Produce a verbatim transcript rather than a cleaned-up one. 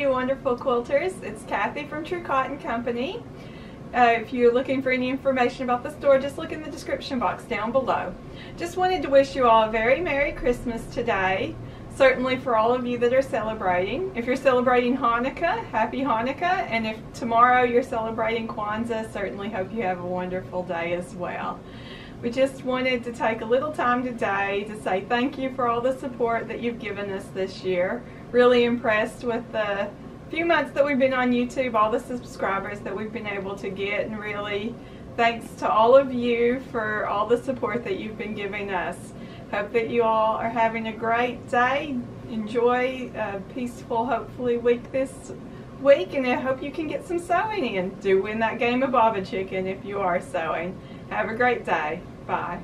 you wonderful quilters. It's Kathy from True Cotton Company. Uh, if you're looking for any information about the store, just look in the description box down below. Just wanted to wish you all a very Merry Christmas today. Certainly for all of you that are celebrating. If you're celebrating Hanukkah, happy Hanukkah. And if tomorrow you're celebrating Kwanzaa, certainly hope you have a wonderful day as well. We just wanted to take a little time today to say thank you for all the support that you've given us this year. Really impressed with the few months that we've been on YouTube, all the subscribers that we've been able to get, and really thanks to all of you for all the support that you've been giving us. Hope that you all are having a great day. Enjoy a peaceful, hopefully, week this week, and I hope you can get some sewing in. Do win that game of baba chicken if you are sewing. Have a great day. Bye.